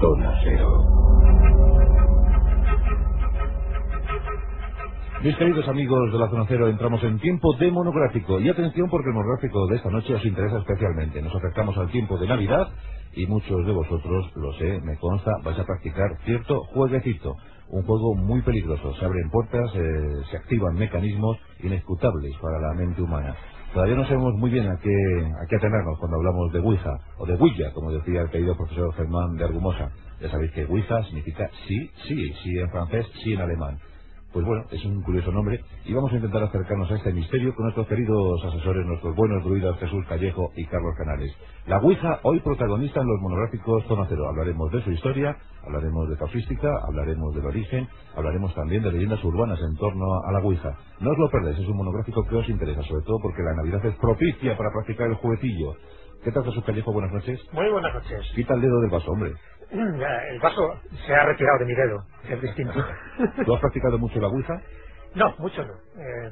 Zona Cero. Mis queridos amigos de la Zona Cero, entramos en tiempo de monográfico. Y atención, porque el monográfico de esta noche os interesa especialmente. Nos acercamos al tiempo de Navidad y muchos de vosotros, lo sé, me consta, vais a practicar cierto jueguecito. Un juego muy peligroso. Se abren puertas, se activan mecanismos inescrutables para la mente humana. Todavía no sabemos muy bien a qué atenernos cuando hablamos de Ouija, o de Ouija, como decía el querido profesor Germán de Argumosa. Ya sabéis que Ouija significa sí, sí, sí en francés, sí en alemán. Pues bueno, es un curioso nombre, y vamos a intentar acercarnos a este misterio con nuestros queridos asesores, nuestros buenos druidas Jesús Callejo y Carlos Canales. La Ouija, hoy protagonista en los monográficos Zona Cero. Hablaremos de su historia, hablaremos de causística, hablaremos del origen, hablaremos también de leyendas urbanas en torno a la Ouija. No os lo perdáis, es un monográfico que os interesa, sobre todo porque la Navidad es propicia para practicar el jueguecillo. ¿Qué tal, Jesús Callejo? Buenas noches. Muy buenas noches. Quita el dedo del vaso, hombre. El vaso se ha retirado de mi dedo, es distinto. ¿Tú has practicado mucho la Ouija? No, mucho no.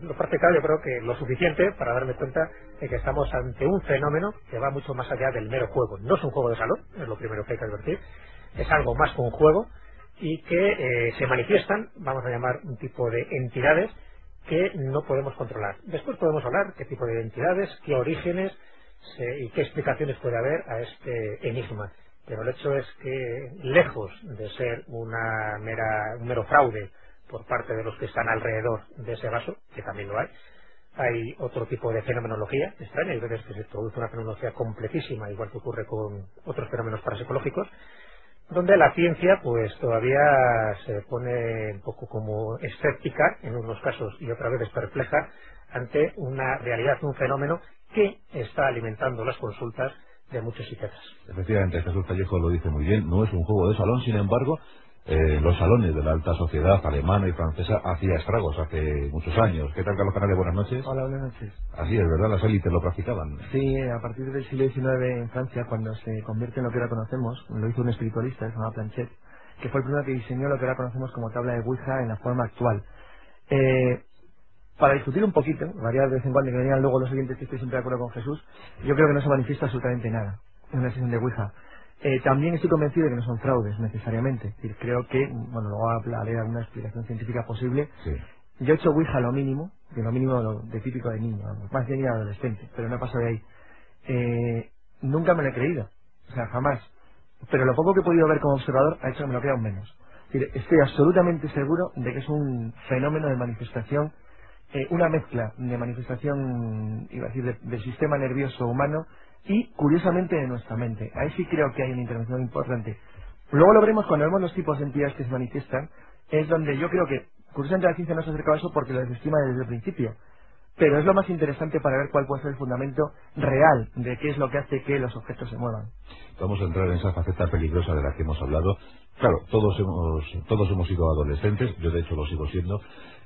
Lo he practicado, yo creo que lo suficiente para darme cuenta de que estamos ante un fenómeno que va mucho más allá del mero juego. No es un juego de salón, es lo primero que hay que advertir. Es algo más que un juego, y que se manifiestan, vamos a llamar, un tipo de entidades que no podemos controlar. Después podemos hablar qué tipo de entidades, qué orígenes y qué explicaciones puede haber a este enigma. Pero el hecho es que, lejos de ser un mero fraude por parte de los que están alrededor de ese vaso, que también lo hay, hay otro tipo de fenomenología extraña, y veces que se produce una fenomenología completísima, igual que ocurre con otros fenómenos parapsicológicos, donde la ciencia pues todavía se pone un poco como escéptica en unos casos y otra vez es perpleja ante una realidad, un fenómeno que está alimentando las consultas de muchos psiquiatras. Efectivamente, Jesús Callejo lo dice muy bien, no es un juego de salón, sin embargo, los salones de la alta sociedad alemana y francesa hacía estragos hace muchos años. ¿Qué tal, Carlos Canales? Buenas noches. Hola, buenas noches. Así es, ¿verdad? Las élites lo practicaban. Sí, a partir del siglo XIX en Francia, cuando se convierte en lo que ahora conocemos, lo hizo un espiritualista, se llama Planchette, que fue el primero que diseñó lo que ahora conocemos como tabla de Ouija en la forma actual. Para discutir un poquito, variar de vez en cuando, que venían luego los siguientes, que estoy siempre de acuerdo con Jesús, yo creo que no se manifiesta absolutamente nada en una sesión de Ouija. También estoy convencido de que no son fraudes, necesariamente. Es decir, creo que, bueno, luego hablaré de alguna explicación científica posible. Sí. Yo he hecho Ouija lo mínimo de típico de niño, más bien de adolescente, pero no paso de ahí. Nunca me lo he creído, o sea, jamás. Pero lo poco que he podido ver como observador ha hecho que me lo crea aún menos. Es decir, estoy absolutamente seguro de que es un fenómeno de manifestación, una mezcla de manifestación, iba a decir, del sistema nervioso humano y, curiosamente, de nuestra mente. Ahí sí creo que hay una intervención importante. Luego lo veremos cuando vemos los tipos de entidades que se manifiestan. Es donde yo creo que, curiosamente, la ciencia no se acerca a eso porque lo desestima desde el principio. Pero es lo más interesante para ver cuál puede ser el fundamento real de qué es lo que hace que los objetos se muevan. Vamos a entrar en esa faceta peligrosa de la que hemos hablado. Claro, todos hemos sido adolescentes, yo de hecho lo sigo siendo,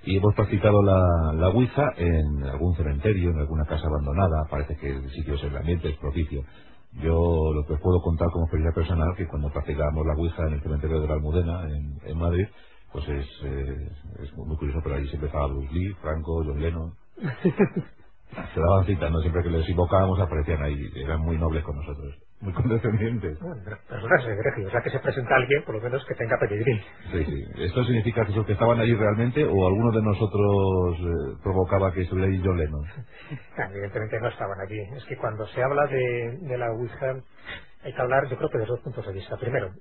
y hemos practicado la Ouija en algún cementerio, en alguna casa abandonada. Parece que el sitio es el ambiente, es propicio. Yo lo que os puedo contar como experiencia personal, que cuando practicábamos la Ouija en el cementerio de la Almudena, en Madrid, pues es muy curioso, pero ahí siempre estaba Bruce Lee, Franco, John Lennon. Se daban citas, ¿no? Siempre que les invocábamos aparecían ahí, eran muy nobles con nosotros, muy condescendientes. Bueno, personas egregias, o sea, que se presenta alguien por lo menos que tenga pedigrí. Sí, sí. ¿Esto significa que estaban allí realmente o alguno de nosotros provocaba que estuviera ahí John Lennon? Evidentemente no estaban allí. Es que cuando se habla de la Ouija hay que hablar, yo creo que de dos puntos de vista. Primero,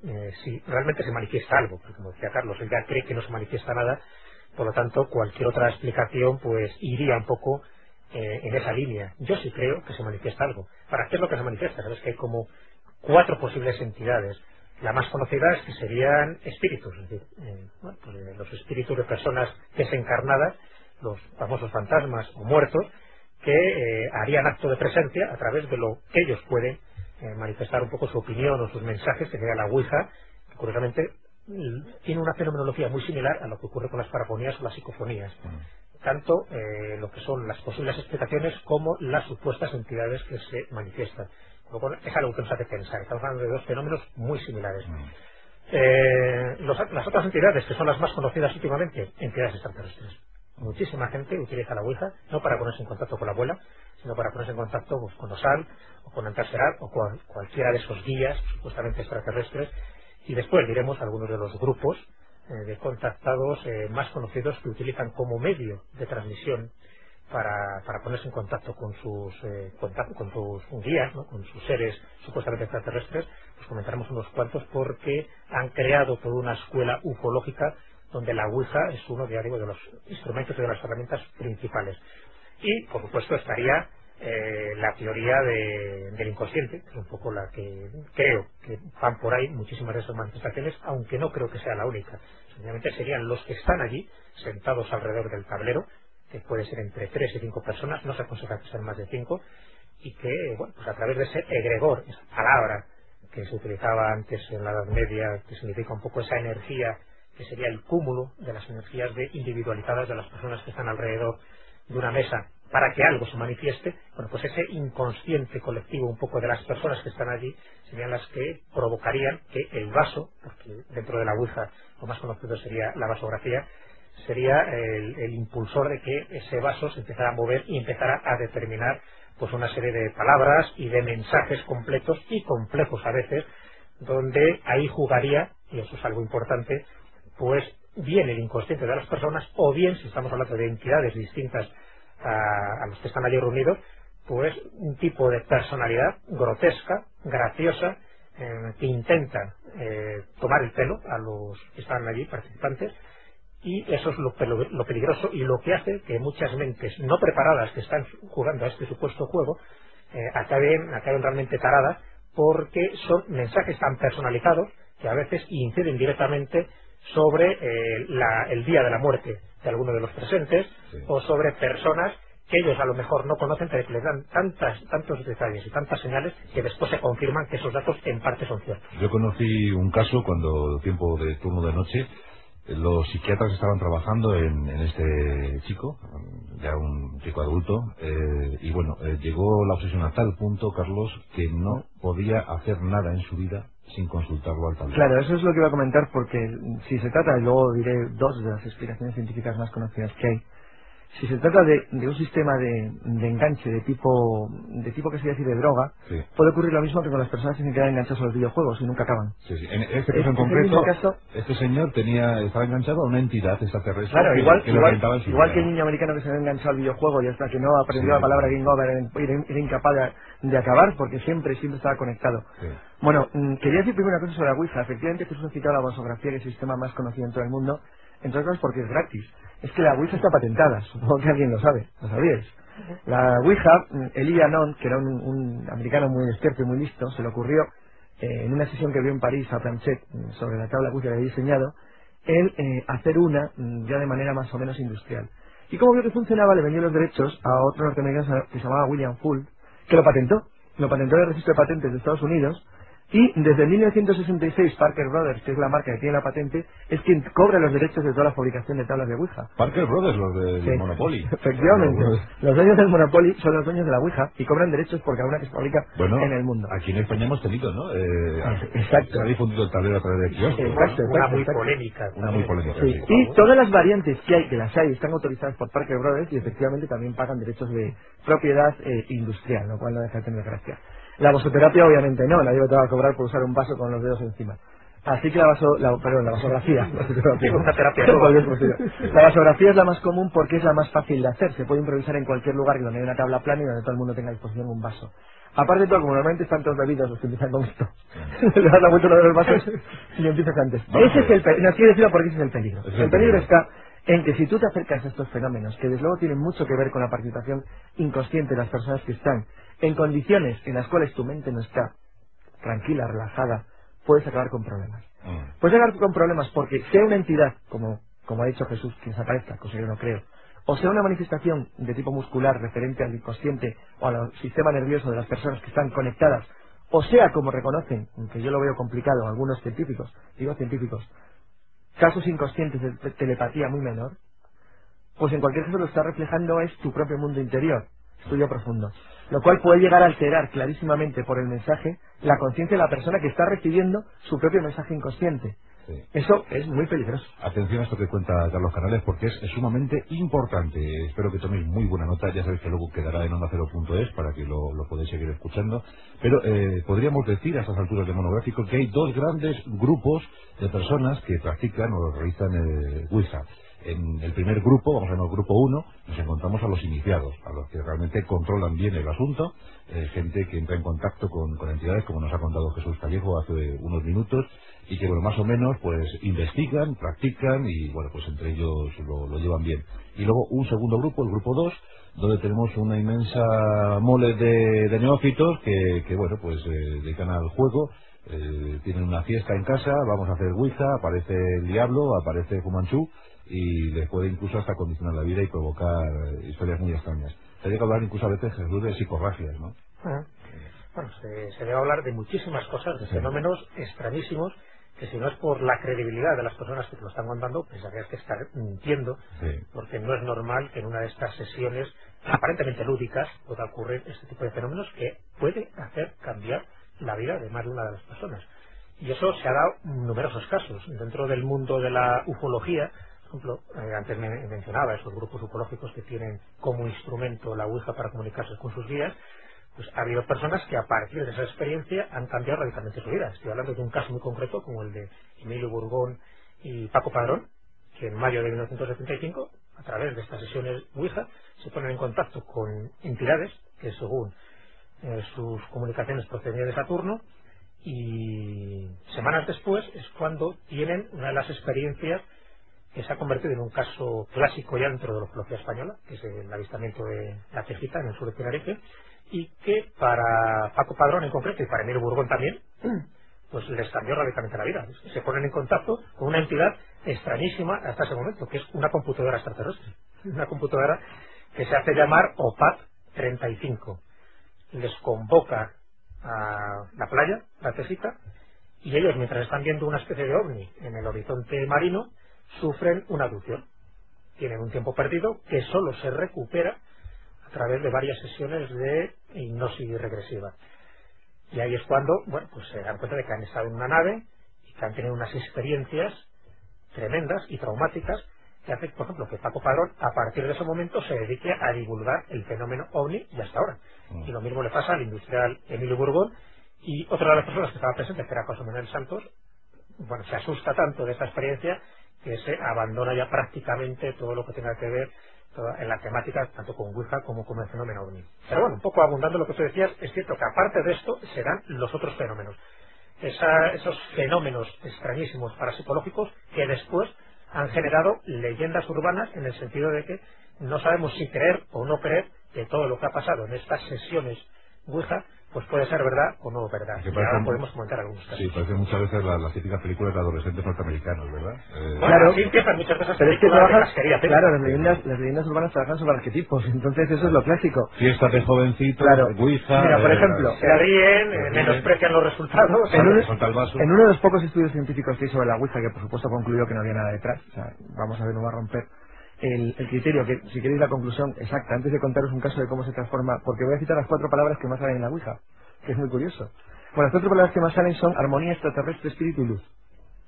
si realmente se manifiesta algo, porque como decía Carlos, él ya cree que no se manifiesta nada. Por lo tanto, cualquier otra explicación pues iría un poco en esa línea. Yo sí creo que se manifiesta algo. ¿Para qué es lo que se manifiesta? Sabes que hay como cuatro posibles entidades. La más conocida es que serían espíritus. Es decir, los espíritus de personas desencarnadas, los famosos fantasmas o muertos, que harían acto de presencia a través de lo que ellos pueden manifestar un poco su opinión o sus mensajes, que sería la Ouija, que curiosamente tiene una fenomenología muy similar a lo que ocurre con las parafonías o las psicofonías. Tanto lo que son las posibles explicaciones como las supuestas entidades que se manifiestan. Es algo que nos hace pensar. Estamos hablando de dos fenómenos muy similares. Las otras entidades, que son las más conocidas últimamente, entidades extraterrestres. Muchísima gente utiliza la Ouija no para ponerse en contacto con la abuela, sino para ponerse en contacto pues, con Osal o con Antarserat o con cualquiera de esos guías supuestamente extraterrestres Y después diremos algunos de los grupos de contactados más conocidos que utilizan como medio de transmisión para ponerse en contacto con sus guías, ¿no?, con sus seres supuestamente extraterrestres. Pues comentaremos unos cuantos, porque han creado toda una escuela ufológica donde la Ouija es uno, ya digo, de los instrumentos y de las herramientas principales. Y, por supuesto, estaría la teoría del inconsciente, que es un poco la que creo que van por ahí muchísimas de esas manifestaciones, aunque no creo que sea la única. Sencillamente serían los que están allí, sentados alrededor del tablero, que puede ser entre 3 y 5 personas, no se aconseja que sean más de 5, y que, bueno, pues a través de ese egregor, esa palabra que se utilizaba antes en la Edad Media, que significa un poco esa energía, que sería el cúmulo de las energías individualizadas de las personas que están alrededor de una mesa para que algo se manifieste, bueno, pues ese inconsciente colectivo un poco de las personas que están allí serían las que provocarían que el vaso, porque dentro de la Ouija lo más conocido sería la vasografía, sería el impulsor de que ese vaso se empezara a mover y empezara a determinar pues una serie de palabras y de mensajes completos y complejos a veces, donde ahí jugaría, y eso es algo importante, pues bien el inconsciente de las personas, o bien, si estamos hablando de entidades distintas a los que están allí reunidos, pues un tipo de personalidad grotesca, graciosa, que intenta tomar el pelo a los que están allí participantes, y eso es lo peligroso y lo que hace que muchas mentes no preparadas que están jugando a este supuesto juego acaben realmente taradas, porque son mensajes tan personalizados que a veces inciden directamente sobre el día de la muerte de alguno de los presentes, sí, o sobre personas que ellos a lo mejor no conocen, pero que les dan tantos detalles y tantas señales que después se confirman que esos datos en parte son ciertos. Yo conocí un caso cuando, tiempo de turno de noche, los psiquiatras estaban trabajando en este chico, ya un chico adulto, y bueno, llegó la obsesión a tal punto, Carlos, que no podía hacer nada en su vida sin consultarlo al tablero. Claro, eso es lo que iba a comentar, porque si se trata, y luego diré dos de las explicaciones científicas más conocidas que hay, si se trata de un sistema de enganche de tipo que se dice de droga, sí, puede ocurrir lo mismo que con las personas que se quedan enganchadas a los videojuegos y nunca acaban. Sí, sí. En este caso en concreto, este señor estaba enganchado a una entidad extraterrestre. Claro, igual que el niño americano que se había enganchado al videojuego y hasta que no aprendió, sí, la palabra Game Over era incapaz de acabar, porque siempre estaba conectado. Sí. Bueno, quería decir primero una cosa sobre la Ouija. Efectivamente, Jesús ha citado la vasografía, que es el sistema más conocido en todo el mundo, entre otras porque es gratis. Es que la Ouija está patentada, supongo que alguien lo sabe, lo sabíais. La Ouija, Elia Non, que era un americano muy despierto y muy listo, se le ocurrió en una sesión que vio en París a Planchette sobre la tabla Ouija que había diseñado, él hacer una ya de manera más o menos industrial. Y como vio que funcionaba, le vendió los derechos a otro norteamericano que se llamaba William Fuld, que lo patentó en el registro de patentes de Estados Unidos. Y desde 1966 Parker Brothers, que es la marca que tiene la patente, es quien cobra los derechos de toda la fabricación de tablas de Ouija. Parker Brothers, los del Monopoly. Efectivamente. Los dueños del Monopoly son los dueños de la Ouija y cobran derechos por cada una que se fabrica en el mundo. Aquí en España hemos tenido, ¿no? Exacto. Se ha difundido el tablero a través de kioscos. Exacto, ¿no? Una muy polémica. Sí. Sí. Y todas las variantes que hay, que las hay, están autorizadas por Parker Brothers y efectivamente también pagan derechos de propiedad industrial, lo cual no deja de tener gracia. La vasoterapia obviamente no, nadie te va a cobrar por usar un vaso con los dedos encima. Así que la vasografía. La vasografía es la más común porque es la más fácil de hacer. Se puede improvisar en cualquier lugar donde hay una tabla plana y donde todo el mundo tenga a disposición un vaso. Aparte de todo, como normalmente están todos bebidos los que empiezan con esto, le das la vuelta a uno de los vasos y empiezas antes. Ese es el peligro. No quiero decirlo porque ese es el peligro. El peligro está en que si tú te acercas a estos fenómenos, que desde luego tienen mucho que ver con la participación inconsciente de las personas que están en condiciones en las cuales tu mente no está tranquila, relajada, puedes acabar con problemas. Puedes acabar con problemas porque sea una entidad, como ha dicho Jesús, que desaparezca, cosa que yo no creo, o sea una manifestación de tipo muscular referente al inconsciente o al sistema nervioso de las personas que están conectadas, o sea, como reconocen, aunque yo lo veo complicado, algunos científicos, casos inconscientes de telepatía muy menor, pues en cualquier caso lo que está reflejando es tu propio mundo interior, estudio profundo, lo cual puede llegar a alterar clarísimamente por el mensaje la conciencia de la persona que está recibiendo su propio mensaje inconsciente. Sí. Eso es muy peligroso. Atención a esto que cuenta Carlos Canales, porque es sumamente importante. Espero que toméis muy buena nota. Ya sabéis que luego quedará en ondacero.es para que lo podáis seguir escuchando. Pero podríamos decir a estas alturas de monográfico que hay dos grandes grupos de personas que practican o realizan Ouija. En el primer grupo, vamos a llamar grupo 1, nos encontramos a los iniciados, a los que realmente controlan bien el asunto, gente que entra en contacto con entidades, como nos ha contado Jesús Callejo hace unos minutos, y que, bueno, más o menos, pues, investigan, practican, y, bueno, pues entre ellos lo llevan bien. Y luego un segundo grupo, el grupo 2, donde tenemos una inmensa mole de neófitos que bueno, pues, dedican al juego. Tienen una fiesta en casa, vamos a hacer Ouija, aparece el diablo, aparece Fu Manchú, y les puede incluso hasta condicionar la vida y provocar historias muy extrañas. Se llega a hablar incluso a veces, Jesús, de psicorragias, ¿no? Ah. Bueno, se llega a hablar de muchísimas cosas, de fenómenos extrañísimos, que si no es por la credibilidad de las personas que te lo están contando, pensarías que están mintiendo, porque no es normal que en una de estas sesiones aparentemente lúdicas pueda ocurrir este tipo de fenómenos que puede hacer cambiar la vida de más de una de las personas. Y eso se ha dado en numerosos casos. Dentro del mundo de la ufología, por ejemplo, antes mencionaba esos grupos ufológicos que tienen como instrumento la Ouija para comunicarse con sus guías, pues ha habido personas que a partir de esa experiencia han cambiado radicalmente su vida. Estoy hablando de un caso muy concreto como el de Emilio Bourgon y Paco Padrón, que en mayo de 1975, a través de estas sesiones Ouija, se ponen en contacto con entidades que, según sus comunicaciones, procedían de Saturno, y semanas después es cuando tienen una de las experiencias que se ha convertido en un caso clásico ya dentro de la ufología española, que es el avistamiento de la Tejita en el sur de Tenerife, y que para Paco Padrón en concreto y para Emilio Bourgon también, pues les cambió radicalmente la vida. Se ponen en contacto con una entidad extrañísima hasta ese momento, que es una computadora extraterrestre, una computadora que se hace llamar OPAT-35. Les convoca a la playa, la Tejita, y ellos, mientras están viendo una especie de ovni en el horizonte marino, sufren una abducción. Tienen un tiempo perdido que solo se recupera a través de varias sesiones de hipnosis regresiva. Y ahí es cuando, bueno, pues se dan cuenta de que han estado en una nave y que han tenido unas experiencias tremendas y traumáticas que hacen, por ejemplo, que Paco Padrón a partir de ese momento se dedique a divulgar el fenómeno ovni y hasta ahora. Y lo mismo le pasa al industrial Emilio Bourgon, y otra de las personas que estaba presente, que era José Manuel Santos, bueno, se asusta tanto de esta experiencia que se abandona ya prácticamente todo lo que tenga que ver en la temática, tanto con Ouija como con el fenómeno ovni. Pero bueno, un poco abundando lo que tú decías, es cierto que aparte de esto se dan los otros fenómenos. Esos fenómenos extrañísimos parapsicológicos que después han generado leyendas urbanas, en el sentido de que no sabemos si creer o no creer que todo lo que ha pasado en estas sesiones Ouija pues puede ser verdad o no verdad. Y ahora podemos comentar algunos casos. Sí, parece muchas veces las típicas películas de adolescentes norteamericanos, ¿verdad? Claro, sí, empiezan muchas veces. Pero es que trabajan, claro, las leyendas urbanas trabajan sobre arquetipos, entonces eso es lo clásico. Fiestas de jovencito, claro. Ouija... Mira, por ejemplo... Se ríen, menosprecian los resultados... En uno de los pocos estudios científicos que hay sobre la Ouija, que por supuesto concluyó que no había nada detrás, o sea, vamos a ver, no va a romper... El criterio, que si queréis la conclusión exacta, antes de contaros un caso de cómo se transforma, porque voy a citar las cuatro palabras que más salen en la Ouija, que es muy curioso. Bueno, las cuatro palabras que más salen son armonía, extraterrestre, espíritu y luz.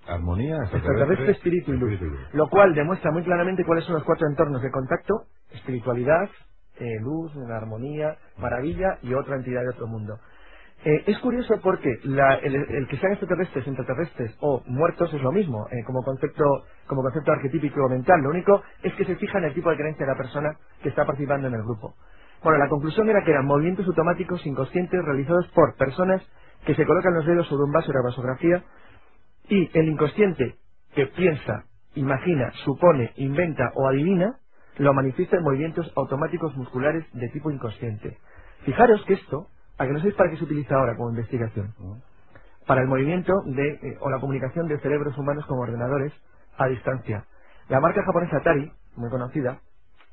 Armonía, extraterrestre, espíritu y luz. Lo cual demuestra muy claramente cuáles son los cuatro entornos de contacto: espiritualidad, luz, armonía, maravilla y otra entidad de otro mundo. Es curioso porque el que sean extraterrestres, intraterrestres o muertos es lo mismo, como concepto arquetípico o mental. Lo único es que se fija en el tipo de creencia de la persona que está participando en el grupo. Bueno, la conclusión era que eran movimientos automáticos inconscientes realizados por personas que se colocan los dedos sobre un vaso de la vasografía, y el inconsciente, que piensa, imagina, supone, inventa o adivina, lo manifiesta en movimientos automáticos musculares de tipo inconsciente. Fijaros que esto... ¿A que no sabéis para qué se utiliza ahora como investigación? Para el movimiento o la comunicación de cerebros humanos como ordenadores a distancia. La marca japonesa Atari, muy conocida,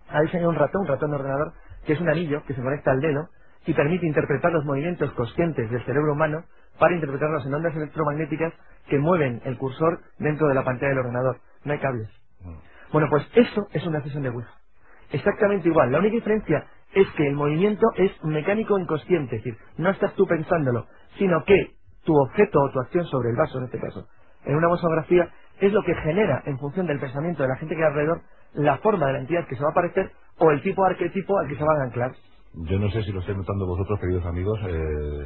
ha diseñado un ratón de ordenador, que es un anillo que se conecta al dedo y permite interpretar los movimientos conscientes del cerebro humano para interpretarlos en ondas electromagnéticas que mueven el cursor dentro de la pantalla del ordenador. No hay cables. Bueno, pues eso es una sesión de Ouija. Exactamente igual. La única diferencia es que el movimiento es mecánico inconsciente, es decir, no estás tú pensándolo, sino que tu objeto o tu acción sobre el vaso, en este caso, en una museografía es lo que genera, en función del pensamiento de la gente que hay alrededor, la forma de la entidad que se va a aparecer o el tipo de arquetipo al que se van a anclar. Yo no sé si lo estáis notando vosotros, queridos amigos,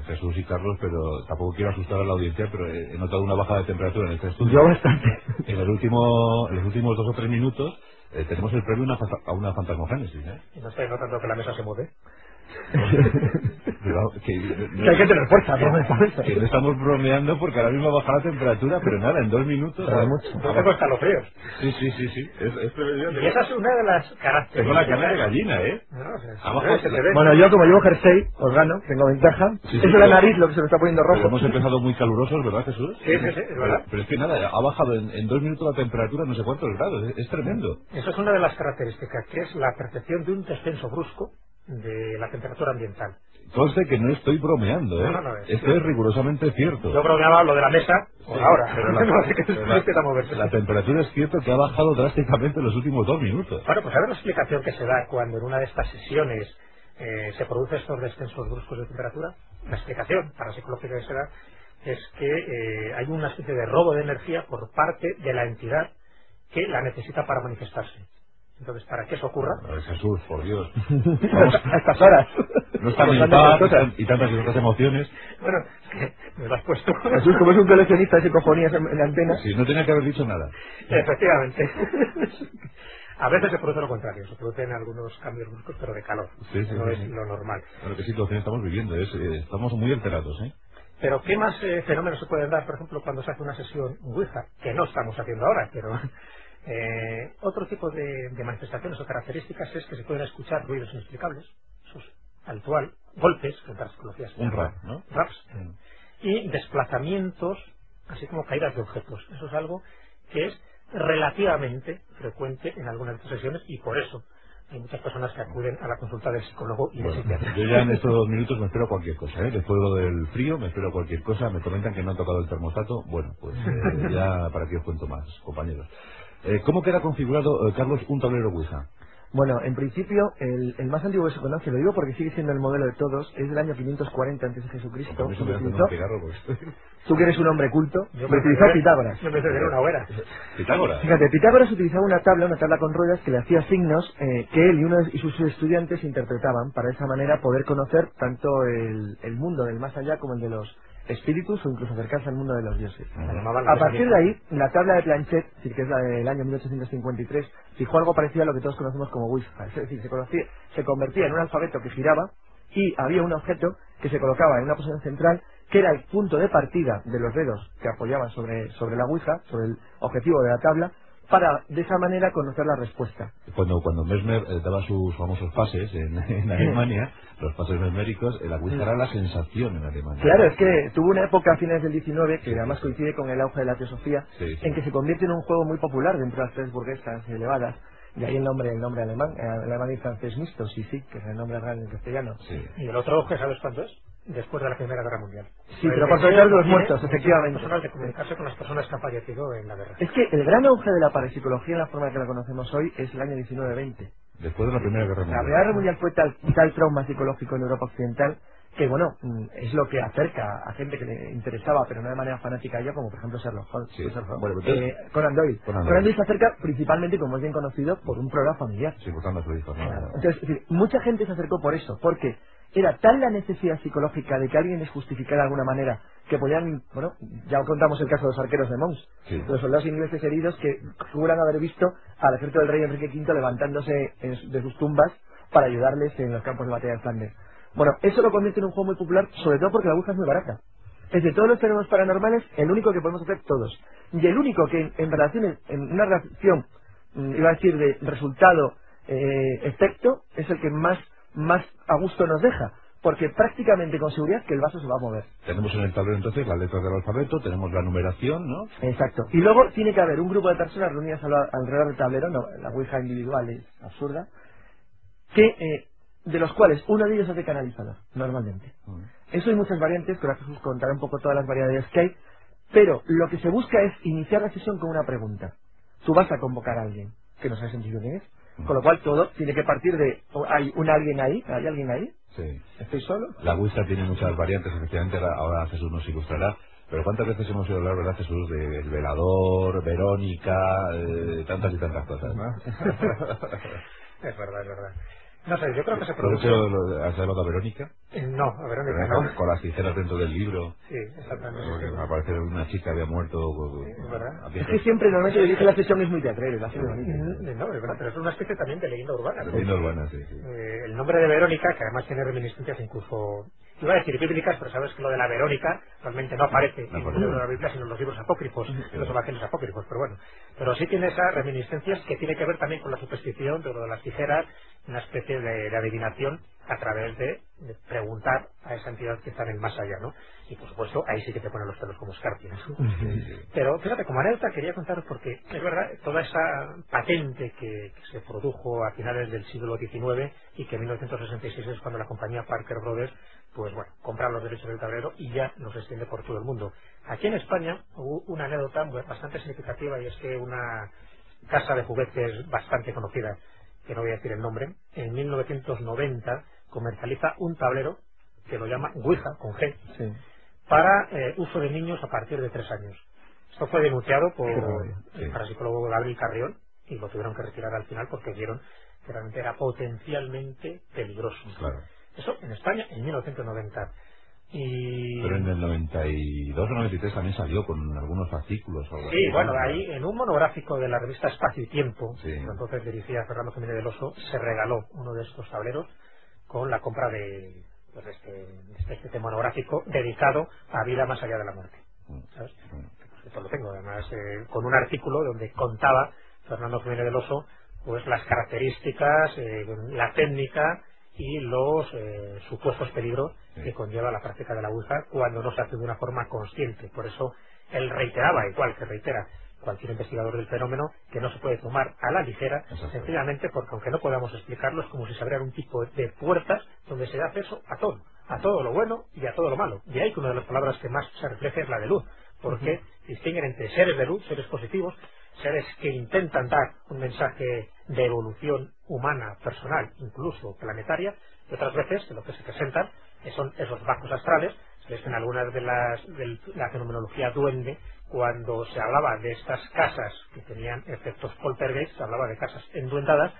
Jesús y Carlos, pero tampoco quiero asustar a la audiencia, pero he notado una baja de temperatura en este estudio. Yo bastante. En los últimos 2 o 3 minutos tenemos el premio a una fantasmogénesis, ¿eh? ¿No estáis notando que la mesa se mueve? Que hay que tener fuerza, ¿no? Que no estamos bromeando porque ahora mismo baja la temperatura, pero nada, en 2 minutos. No tengo escalofríos. Sí. Y esa es una de las características. Tengo la carne de gallina, ¿eh? Bueno, yo como llevo jersey, os gano, tengo ventaja. Es la nariz lo que se me está poniendo rojo. Hemos empezado muy calurosos, ¿verdad, Jesús? Sí, es verdad. Pero es que nada, ha bajado en 2 minutos la temperatura no sé cuántos grados, es tremendo. Esa es una de las características, que es la percepción de un descenso brusco de la temperatura ambiental. Conste que no estoy bromeando, ¿eh? Esto es rigurosamente cierto. Yo bromeaba lo de la mesa por ahora. Pero la temperatura es cierto que ha bajado drásticamente en los últimos 2 minutos. Bueno, pues a ver la explicación que se da cuando en una de estas sesiones se producen estos descensos bruscos de temperatura. La explicación parapsicológica que se da es que hay una especie de robo de energía por parte de la entidad que la necesita para manifestarse. Entonces, para que eso ocurra... Jesús, por Dios. Vamos, a estas horas. No está mental y tantas y otras emociones. Bueno, me lo has puesto. Jesús, como es un coleccionista de psicofonías en la antena... Sí, no tenía que haber dicho nada. Efectivamente. A veces se produce lo contrario. Se producen algunos cambios bruscos, pero de calor. Sí, no es lo normal. Bueno, qué situación estamos viviendo. Estamos muy alterados, ¿eh? Pero, ¿qué más fenómenos se pueden dar, por ejemplo, cuando se hace una sesión Ouija? Que no estamos haciendo ahora, pero... otro tipo de manifestaciones o características es que se pueden escuchar ruidos inexplicables, eso es habitual, golpes, que en parapsicología se llama, ¿no? Raps, y desplazamientos, así como caídas de objetos. Eso es algo que es relativamente frecuente en algunas de estas sesiones y por eso hay muchas personas que acuden a la consulta del psicólogo y del psiquiatra. Yo ya en estos 2 minutos me espero cualquier cosa, ¿eh? Después del frío me espero cualquier cosa, me comentan que no han tocado el termostato, bueno, pues ya para qué os cuento más, compañeros. ¿Cómo queda configurado, Carlos, un tablero Ouija? Bueno, en principio, el más antiguo que se conoce, lo digo porque sigue siendo el modelo de todos, es del año 540 antes de Jesucristo. Tú que eres un hombre culto, me utilizó Pitágoras. Yo me quedé una hoguera. ¿Pitágoras? Fíjate, Pitágoras utilizaba una tabla con ruedas que le hacía signos que él y sus estudiantes interpretaban para de esa manera poder conocer tanto el mundo del más allá como el de los espíritus o incluso acercarse al mundo de los dioses. A partir de ahí, la tabla de Planchette, que es la del año 1853, fijó algo parecido a lo que todos conocemos como Ouija. Es decir, se convertía en un alfabeto que giraba y había un objeto que se colocaba en una posición central que era el punto de partida de los dedos que apoyaban sobre la Ouija, sobre el objetivo de la tabla, para de esa manera conocer la respuesta. Cuando Mesmer daba sus famosos pases en Alemania, los pases mesméricos, la Ouija era la sensación en Alemania. Claro, es que tuvo una época a finales del 19, que además coincide con el auge de la teosofía, en que se convierte en un juego muy popular dentro de las clases burguesas elevadas. Y ahí el nombre alemán, alemán y francés mixto, sí, que es el nombre real en castellano. Sí. ¿Y el otro auge sabes cuánto es? Después de la Primera Guerra Mundial. Sí, pero por tratar de los muertos, efectivamente. De comunicarse con las personas que han fallecido en la guerra. Es que el gran auge de la parapsicología en la forma que la conocemos hoy es el año 1920. Después de la Primera Guerra Mundial. La Primera Guerra Mundial fue tal trauma psicológico en Europa Occidental que, bueno, es lo que acerca a gente que le interesaba, pero no de manera fanática a ella, como por ejemplo Sherlock Holmes. Sí. Bueno, Conan Doyle. Conan Doyle se acerca principalmente, como es bien conocido, por un programa familiar. Sí, buscando a su hijo. Entonces, es decir, mucha gente se acercó por eso, porque era tal la necesidad psicológica de que alguien les justificara de alguna manera que podían, bueno, ya contamos el caso de los arqueros de Mons, los soldados ingleses heridos que juran haber visto al ejército del rey Enrique V levantándose de sus tumbas para ayudarles en los campos de batalla de Flandes. Bueno, eso lo convierte en un juego muy popular, sobre todo porque la Ouija es muy barata. Es de todos los fenómenos paranormales el único que podemos hacer todos. Y el único que en una relación, iba a decir, de resultado-efecto, es el que más a gusto nos deja, porque prácticamente con seguridad que el vaso se va a mover. Tenemos en el tablero entonces las letras del alfabeto, tenemos la numeración, ¿no? Exacto. Y luego tiene que haber un grupo de personas reunidas alrededor del tablero, no, la Ouija individual es absurda, que de los cuales uno de ellos hace canalizador, normalmente. Eso hay muchas variantes, creo que os contaré un poco todas las variedades que hay, pero lo que se busca es iniciar la sesión con una pregunta. Tú vas a convocar a alguien que no sabes en principio quién es. Con lo cual todo tiene que partir de... ¿Hay alguien ahí? Sí. ¿Estoy solo? La Ouija tiene muchas variantes, efectivamente, ahora Jesús nos ilustrará. Pero ¿cuántas veces hemos oído hablar, verdad, Jesús, de El Velador, Verónica, tantas y tantas cosas, ¿no? Es verdad, es verdad. No sé, yo creo que se produce... ¿Has hablado a Verónica? No, a Verónica no. Con las tijeras dentro del libro. Sí, exactamente. Porque me parece que una chica había muerto... Sí, ¿verdad? Es que siempre normalmente yo dije que la sesión es muy teatral, la sesión es bonita. No, es verdad, pero es una especie también de leyenda urbana. Leyenda urbana, sí, sí. El nombre de Verónica, que además tiene reminiscencias incluso... Iba a decir bíblicas, pero sabes que lo de la Verónica realmente no aparece en el libro de la Biblia, sino en los libros apócrifos, en los evangelios apócrifos, pero bueno. Pero sí tiene esas reminiscencias que tiene que ver también con la superstición, de lo de las tijeras, una especie de adivinación a través de preguntar a esa entidad que está en el más allá, ¿no? Y por supuesto, ahí sí que te ponen los pelos como escarpias. Pero fíjate, como anécdota quería contaros porque, es verdad, toda esa patente que se produjo a finales del siglo XIX y que en 1966 es cuando la compañía Parker Brothers, pues bueno, compra los derechos del tablero y ya nos extiende por todo el mundo. Aquí en España hubo una anécdota bastante significativa, y es que una casa de juguetes bastante conocida, que no voy a decir el nombre, en 1990 comercializa un tablero que lo llama Ouija, con G, sí, para uso de niños a partir de 3 años. Esto fue denunciado por el parapsicólogo Gabriel Carrión y lo tuvieron que retirar al final porque vieron que realmente era potencialmente peligroso. Claro. Eso en España en 1990. Y... Pero en el 92 o 93 también salió con algunos fascículos. O algo sí, así, bueno, ¿no? Ahí en un monográfico de la revista Espacio y Tiempo, sí, que entonces dirigía Fernando Jiménez del Oso, se regaló uno de estos tableros con la compra de pues, este monográfico dedicado a vida más allá de la muerte. ¿Sabes? Esto lo tengo, además, con un artículo donde contaba Fernando Jiménez del Oso pues, las características, la técnica... y los supuestos peligros que conlleva la práctica de la Ouija cuando no se hace de una forma consciente. Por eso él reiteraba, igual que reitera cualquier investigador del fenómeno, que no se puede tomar a la ligera, sencillamente porque aunque no podamos explicarlo, es como si se abrieran un tipo de puertas donde se da acceso a todo lo bueno y a todo lo malo. Y ahí que una de las palabras que más se refleja es la de luz, porque distinguen entre seres de luz, seres positivos, seres que intentan dar un mensaje de evolución humana, personal, incluso planetaria, y otras veces lo que se presentan son esos bajos astrales. Se ven algunas de las de la fenomenología duende, cuando se hablaba de estas casas que tenían efectos poltergeist, se hablaba de casas enduendadas,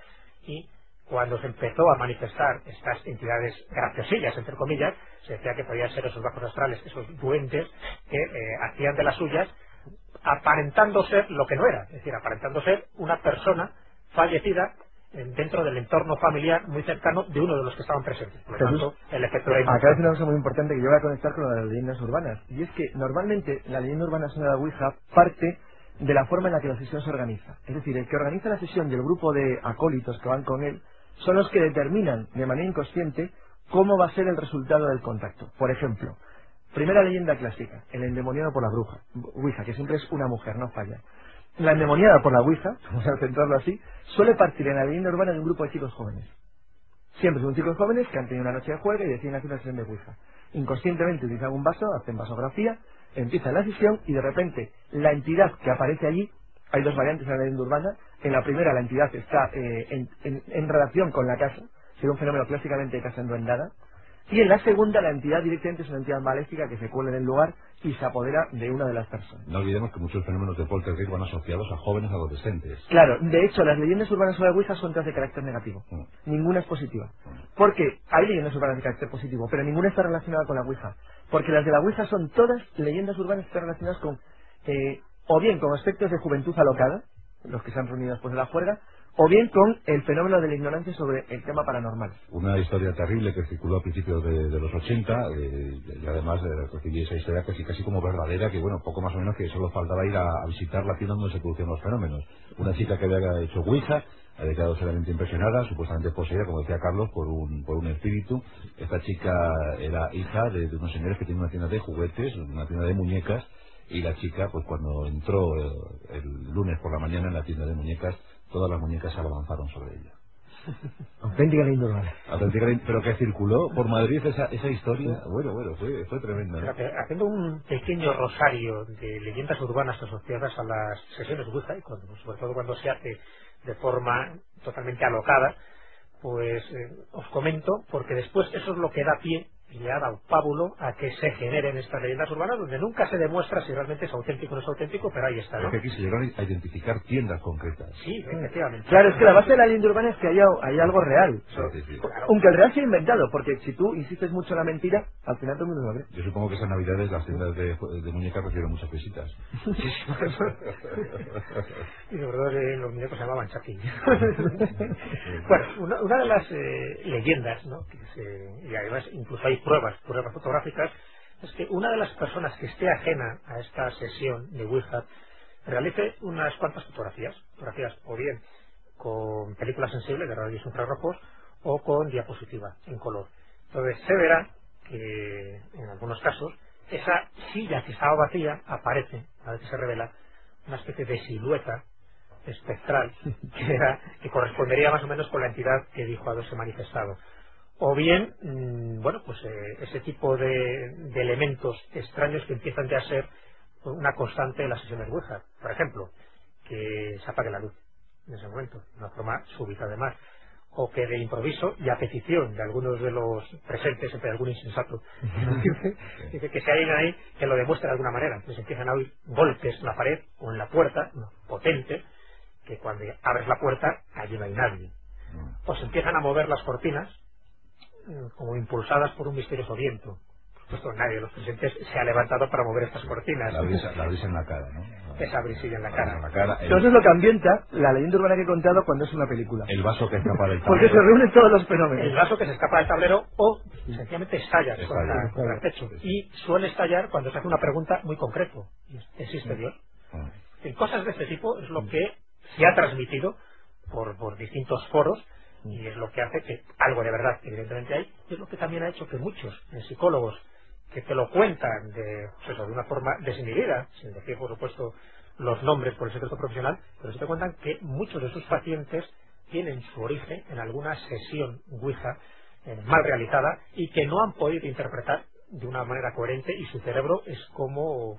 y cuando se empezó a manifestar estas entidades graciosillas, entre comillas, se decía que podían ser esos bajos astrales, esos duendes que hacían de las suyas, aparentando ser lo que no era, es decir, aparentando ser una persona fallecida dentro del entorno familiar muy cercano de uno de los que estaban presentes. Por lo tanto, el efecto de acá es una cosa muy importante que yo voy a conectar con las leyendas urbanas, y es que normalmente la leyenda urbana sobre la Ouija parte de la forma en la que la sesión se organiza. Es decir, el que organiza la sesión y el grupo de acólitos que van con él son los que determinan de manera inconsciente cómo va a ser el resultado del contacto. Por ejemplo, primera leyenda clásica, el endemoniado por la bruja, Ouija, que siempre es una mujer, no falla. La endemoniada por la Ouija, vamos a centrarlo así, suele partir en la leyenda urbana de un grupo de chicos jóvenes. Siempre son chicos jóvenes que han tenido una noche de juego y deciden hacer una sesión de Ouija. Inconscientemente utilizan un vaso, hacen vasografía, empiezan la sesión y de repente la entidad que aparece allí, hay dos variantes en la leyenda urbana. En la primera la entidad está en relación con la casa, sería un fenómeno clásicamente de casa enduendada. Y en la segunda, la entidad directamente es una entidad maléfica que se cuela en el lugar y se apodera de una de las personas. No olvidemos que muchos fenómenos de poltergeist van asociados a jóvenes adolescentes. Claro, de hecho, las leyendas urbanas sobre la Ouija son todas de carácter negativo. Ninguna es positiva. Porque hay leyendas urbanas de carácter positivo, pero ninguna está relacionada con la Ouija. Porque las de la Ouija son todas leyendas urbanas que están relacionadas con, o bien con aspectos de juventud alocada, los que se han reunido después de la juerga, o bien con el fenómeno de la ignorancia sobre el tema paranormal. Una historia terrible que circuló a principios de los 80, y además recibí esa historia casi como verdadera, que bueno, poco más o menos que solo faltaba ir a visitar la tienda donde se producían los fenómenos. Una chica que había hecho Ouija, había quedado seriamente impresionada, supuestamente poseída, como decía Carlos, por un espíritu. Esta chica era hija de unos señores que tienen una tienda de juguetes, una tienda de muñecas, y la chica, pues cuando entró el lunes por la mañana en la tienda de muñecas, todas las muñecas se abalanzaron sobre ella. Auténtica leyenda urbana. Pero que circuló por Madrid esa historia. Bueno, fue tremenda, ¿no? Haciendo un pequeño rosario de leyendas urbanas asociadas a las sesiones Ouija, sobre todo cuando se hace de forma totalmente alocada, pues os comento, porque después eso es lo que da pie le ha dado pábulo a que se generen estas leyendas urbanas, donde nunca se demuestra si realmente es auténtico o no es auténtico, pero ahí está, ¿no? Porque aquí se llegaron a identificar tiendas concretas. Sí, efectivamente. Claro, es que la base de la leyenda urbana es que hay algo real. Sí. Claro. Aunque el real sea inventado, porque si tú insistes mucho en la mentira, al final todo el mundo lo cree. Yo supongo que esas navidades las tiendas de muñecas recibieron muchas visitas. Y los verdad los muñecos se llamaban Chucky. Bueno, una de las leyendas, ¿no? Que se, y además incluso hay pruebas fotográficas, es que una de las personas que esté ajena a esta sesión de Ouija realice unas cuantas fotografías o bien con películas sensibles de radios infrarrojos o con diapositiva en color. Entonces se verá que en algunos casos esa silla que estaba vacía aparece, a veces se revela una especie de silueta espectral que correspondería más o menos con la entidad que dijo haberse manifestado. O bien, ese tipo de elementos extraños que empiezan ya a ser una constante en las sesiones Ouija. Por ejemplo, que se apague la luz en ese momento, de una forma súbita además. O que de improviso y a petición de algunos de los presentes, entre algún insensato, dice que se hayan ahí, que lo demuestre de alguna manera. Entonces empiezan a oír golpes en la pared o en la puerta, potente, que cuando abres la puerta, allí no hay nadie. O se empiezan a mover las cortinas, como impulsadas por un misterioso viento. Por supuesto, nadie de los presentes se ha levantado para mover estas cortinas. La brisa en la cara, ¿no? Esa brisilla en la cara. Entonces es lo que ambienta la leyenda urbana que he contado cuando es una película. El vaso que escapa del tablero. Porque se reúnen todos los fenómenos. El vaso que se escapa del tablero o sencillamente estalla contra el techo. Y suele estallar cuando se hace una pregunta muy concreta. ¿Existe Dios? En cosas de este tipo es lo que se ha transmitido por distintos foros. Y es lo que hace que algo de verdad evidentemente hay, y es lo que también ha hecho que muchos psicólogos que te lo cuentan de una forma desinhibida, sin decir por supuesto los nombres por el secreto profesional, pero sí te cuentan que muchos de sus pacientes tienen su origen en alguna sesión Ouija mal realizada y que no han podido interpretar de una manera coherente, y su cerebro es como,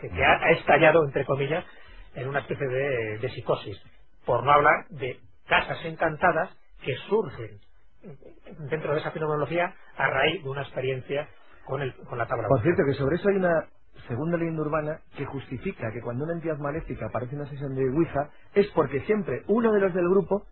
que ha estallado, entre comillas, en una especie de psicosis, por no hablar de casas encantadas que surgen dentro de esa fenomenología a raíz de una experiencia con la tabla. Por cierto, que sobre eso hay una segunda leyenda urbana que justifica que cuando una entidad maléfica aparece en una sesión de Ouija es porque siempre uno de los del grupo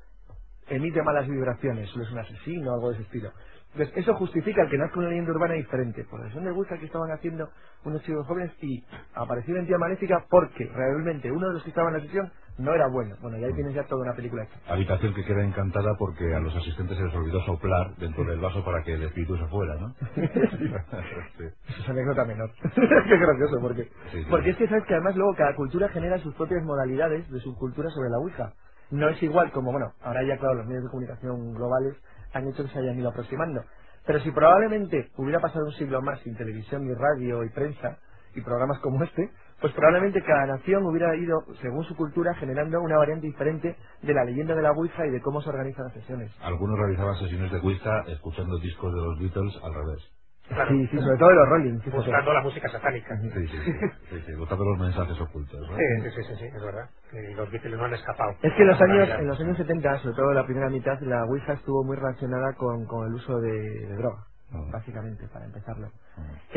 emite malas vibraciones, o es un asesino o algo de ese estilo. Entonces, eso justifica el que nazca una leyenda urbana diferente. Por la sesión de Ouija que estaban haciendo unos chicos jóvenes y apareció una entidad maléfica porque realmente uno de los que estaban en la sesión no era bueno. Bueno, y ahí tienes ya toda una película hecha. Habitación que queda encantada porque a los asistentes se les olvidó soplar dentro del vaso para que el espíritu se fuera, ¿no? Sí. Es una anécdota menor. Qué gracioso, porque... Sí. Porque es que sabes que además luego cada cultura genera sus propias modalidades de subcultura sobre la Ouija. No es igual como, ahora ya claro, los medios de comunicación globales han hecho que se hayan ido aproximando. Pero si probablemente hubiera pasado un siglo más sin televisión y radio y prensa y programas como este, pues probablemente cada nación hubiera ido, según su cultura, generando una variante diferente de la leyenda de la Ouija y de cómo se organizan las sesiones. Algunos realizaban sesiones de Ouija escuchando discos de los Beatles al revés. Claro. Sí, sobre todo de los Rolling. Buscando la música satánica. Sí, buscando los mensajes ocultos, ¿no? Sí, es verdad. Los Beatles no han escapado. Es que en los años 70, sobre todo en la primera mitad, la Ouija estuvo muy relacionada con el uso de droga, básicamente, para empezarlo.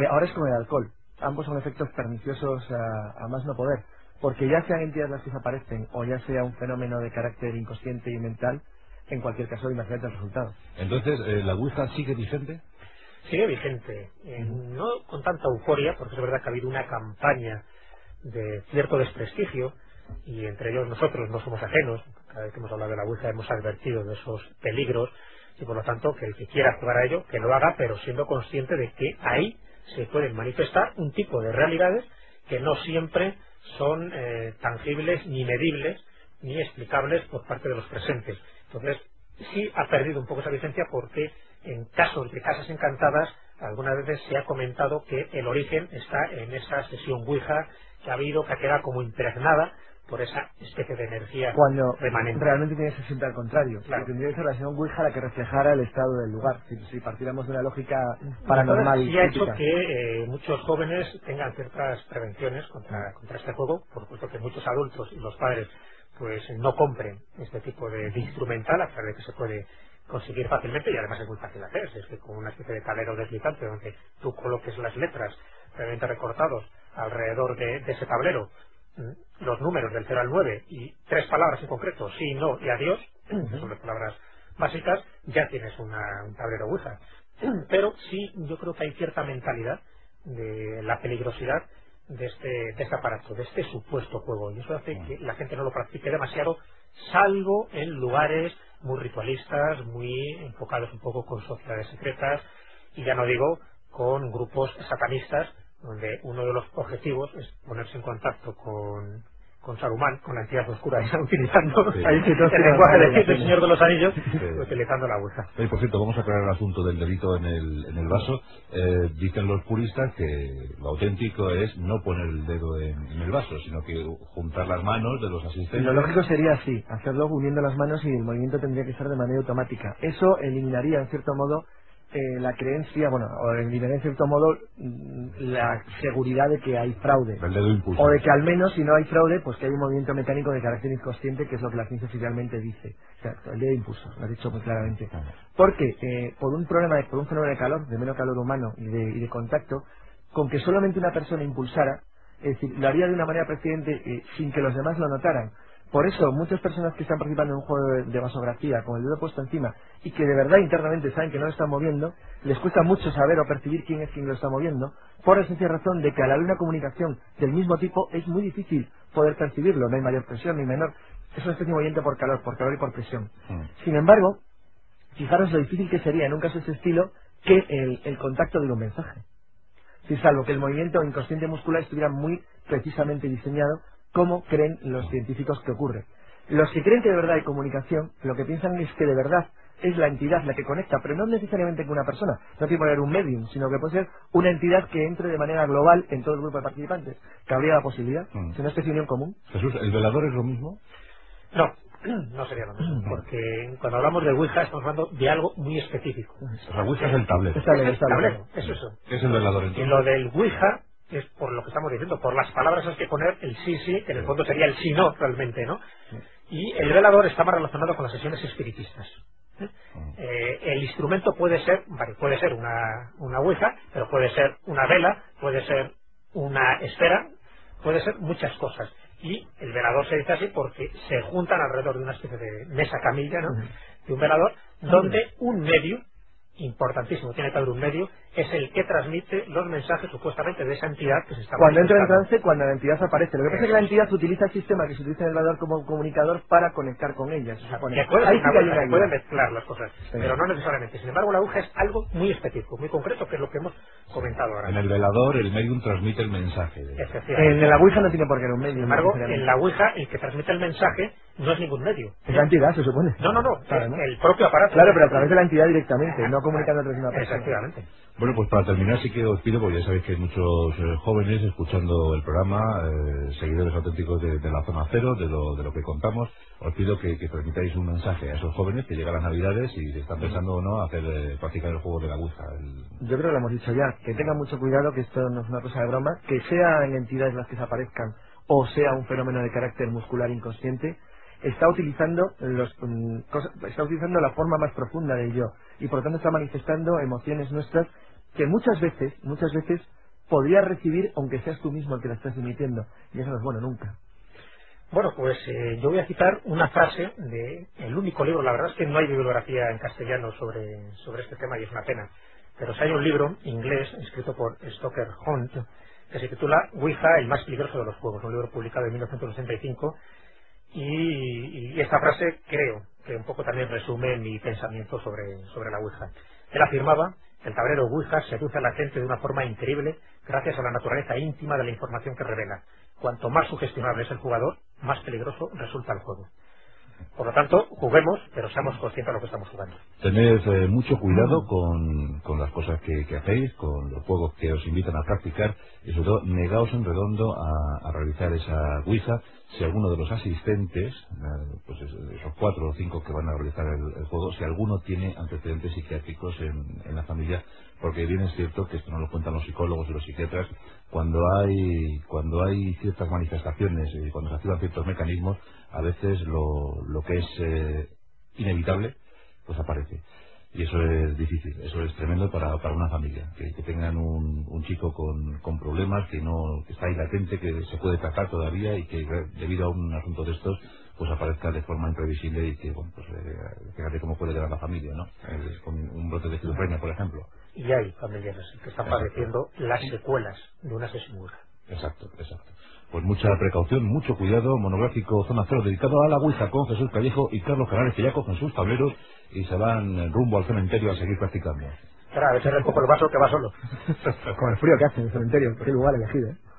Ahora es como el alcohol. Ambos son efectos perniciosos a más no poder, porque ya sean entidades las que aparecen o ya sea un fenómeno de carácter inconsciente y mental, en cualquier caso imagínate el resultado. Entonces, ¿la Ouija sigue vigente? Sigue vigente, no con tanta euforia, porque es verdad que ha habido una campaña de cierto desprestigio, y entre ellos nosotros no somos ajenos. Cada vez que hemos hablado de la Ouija hemos advertido de esos peligros, y por lo tanto que el que quiera jugar a ello, que lo haga, pero siendo consciente de que ahí se pueden manifestar un tipo de realidades que no siempre son tangibles, ni medibles, ni explicables por parte de los presentes. Entonces, sí ha perdido un poco esa vigencia, porque en casos de casas encantadas algunas veces se ha comentado que el origen está en esa sesión Ouija que ha habido, que ha quedado como impregnada por esa especie de energía remanente. Realmente tiene que ser al contrario. Claro. Tendría que ser la sesión Ouija la que reflejara el estado del lugar, si partiéramos de una lógica paranormal. Y ha hecho que muchos jóvenes tengan ciertas prevenciones contra este juego, por supuesto que muchos adultos y los padres pues no compren este tipo de instrumental, a pesar de que se puede conseguir fácilmente, y además es muy fácil hacer, es que con una especie de tablero deslizante donde tú coloques las letras previamente recortados alrededor de ese tablero, los números del 0 al 9 y tres palabras en concreto, sí, no y adiós, que son las palabras básicas, ya tienes un tablero Ouija. Pero sí, yo creo que hay cierta mentalidad de la peligrosidad de este aparato, de este supuesto juego, y eso hace que la gente no lo practique demasiado, salvo en lugares muy ritualistas, muy enfocados un poco con sociedades secretas, y ya no digo con grupos satanistas, donde uno de los objetivos es ponerse en contacto con Saruman, con la entidad oscura, y utilizando el lenguaje del Señor de los Anillos, utilizando la Ouija. Por cierto, vamos a aclarar el asunto del delito en el vaso. Dicen los puristas que lo auténtico es no poner el dedo en el vaso, sino que juntar las manos de los asistentes. Lo lógico sería así, hacerlo uniendo las manos, y el movimiento tendría que ser de manera automática. Eso eliminaría, en cierto modo, la creencia, bueno, o en cierto modo la seguridad de que hay fraude, o de que al menos si no hay fraude, pues que hay un movimiento mecánico de carácter inconsciente, que es lo que la ciencia oficialmente dice, o sea, el dedo impulso, lo ha dicho muy claramente, porque por un fenómeno de calor, de menos calor humano y de contacto, con que solamente una persona impulsara, es decir, lo haría de una manera precedente sin que los demás lo notaran. Por eso, muchas personas que están participando en un juego de vasografía con el dedo puesto encima y que de verdad internamente saben que no lo están moviendo, les cuesta mucho saber o percibir quién es quien lo está moviendo, por la sencilla razón de que al haber una comunicación del mismo tipo es muy difícil poder percibirlo, no hay mayor presión ni menor, es una especie de movimiento por calor y por presión. Sin embargo, fijaros lo difícil que sería en un caso de ese estilo que el contacto de un mensaje. Sí, salvo que el movimiento inconsciente muscular estuviera muy precisamente diseñado, ¿cómo creen los científicos que ocurre? Los que creen que de verdad hay comunicación, lo que piensan es que de verdad es la entidad la que conecta, pero no necesariamente con una persona, no tiene que poner un medium, sino que puede ser una entidad que entre de manera global en todo el grupo de participantes. ¿Cabría la posibilidad? ¿Es una especie de unión común? Jesús, ¿el velador es lo mismo? No, no sería lo mismo, porque cuando hablamos de Ouija estamos hablando de algo muy específico. O sea, Ouija es el tablero. Es el tablero. Es eso. ¿Qué es el velador entonces? Y lo del Ouija es por lo que estamos diciendo, por las palabras hay que poner el sí, que en el fondo sería el sí, no, realmente, ¿no? Y el velador está más relacionado con las sesiones espiritistas. El instrumento puede ser una ouija, pero puede ser una vela, puede ser una esfera, puede ser muchas cosas. Y el velador se dice así porque se juntan alrededor de una especie de mesa camilla, ¿no? De un velador, donde un medio, importantísimo, tiene que haber un medio, es el que transmite los mensajes supuestamente de esa entidad que se está cuando entra en trance, cuando la entidad aparece. Lo que pasa es que la entidad utiliza el sistema que se utiliza en el velador como comunicador para conectar con ellas. O sea, pueden mezclar las cosas, pero no necesariamente. Sin embargo, la aguja es algo muy específico, muy concreto, que es lo que hemos comentado ahora. En el velador el medium transmite el mensaje. En la ouija no tiene por qué ser un medium. Sin embargo, en la ouija el que transmite el mensaje no es ningún medio. Es la entidad, se supone. No, claro, ¿no? El propio aparato. Claro, pero a través de la entidad directamente, no comunicando a través de una persona. Exactamente. Bueno, pues para terminar sí que os pido, porque ya sabéis que hay muchos jóvenes escuchando el programa, seguidores auténticos de la Zona Cero, de lo que contamos, os pido que permitáis un mensaje a esos jóvenes que llegan a las Navidades y están pensando o no hacer practicar el juego de la Ouija. Yo creo que lo hemos dicho ya, que tengan mucho cuidado, que esto no es una cosa de broma, que sean entidades las que se aparezcan o sea un fenómeno de carácter muscular inconsciente, está utilizando la forma más profunda del yo, y por lo tanto está manifestando emociones nuestras que muchas veces podrías recibir aunque seas tú mismo el que la estás emitiendo, y eso no es bueno nunca. Bueno, pues yo voy a citar una frase de el único libro, la verdad es que no hay bibliografía en castellano sobre este tema y es una pena, pero si hay un libro inglés escrito por Stoker Hunt que se titula Ouija, el más peligroso de los juegos, un libro publicado en 1965. Y esta frase creo que un poco también resume mi pensamiento sobre la Ouija. Él afirmaba que el tablero Ouija seduce a la gente de una forma increíble gracias a la naturaleza íntima de la información que revela. Cuanto más sugestionable es el jugador, más peligroso resulta el juego. Por lo tanto, juguemos, pero seamos conscientes de lo que estamos jugando. Tened mucho cuidado con las cosas que hacéis, con los juegos que os invitan a practicar, y sobre todo, negaos en redondo a realizar esa Ouija. Si alguno de los asistentes, pues esos 4 o 5 que van a realizar el juego, si alguno tiene antecedentes psiquiátricos en la familia, porque bien es cierto que esto no lo cuentan los psicólogos y los psiquiatras, cuando hay ciertas manifestaciones, cuando se activan ciertos mecanismos, a veces lo que es inevitable pues aparece. Y eso es difícil, eso es tremendo para una familia, que tengan un chico con problemas, que está ahí latente, que se puede tratar todavía y que debido a un asunto de estos pues aparezca de forma imprevisible y que, bueno, pues fíjate cómo puede llegar la familia, ¿no? Con un brote de esquizofrenia, por ejemplo. Y hay familiares que están padeciendo las secuelas de una asesinato. Exacto, exacto. Pues mucha precaución, mucho cuidado. Monográfico Zona Cero dedicado a la Ouija con Jesús Callejo y Carlos Canales, que ya cogen sus tableros y se van rumbo al cementerio a seguir practicando. Claro, a veces recojo el vaso que va solo. Con el frío que hace en el cementerio, qué lugar elegido, ¿eh?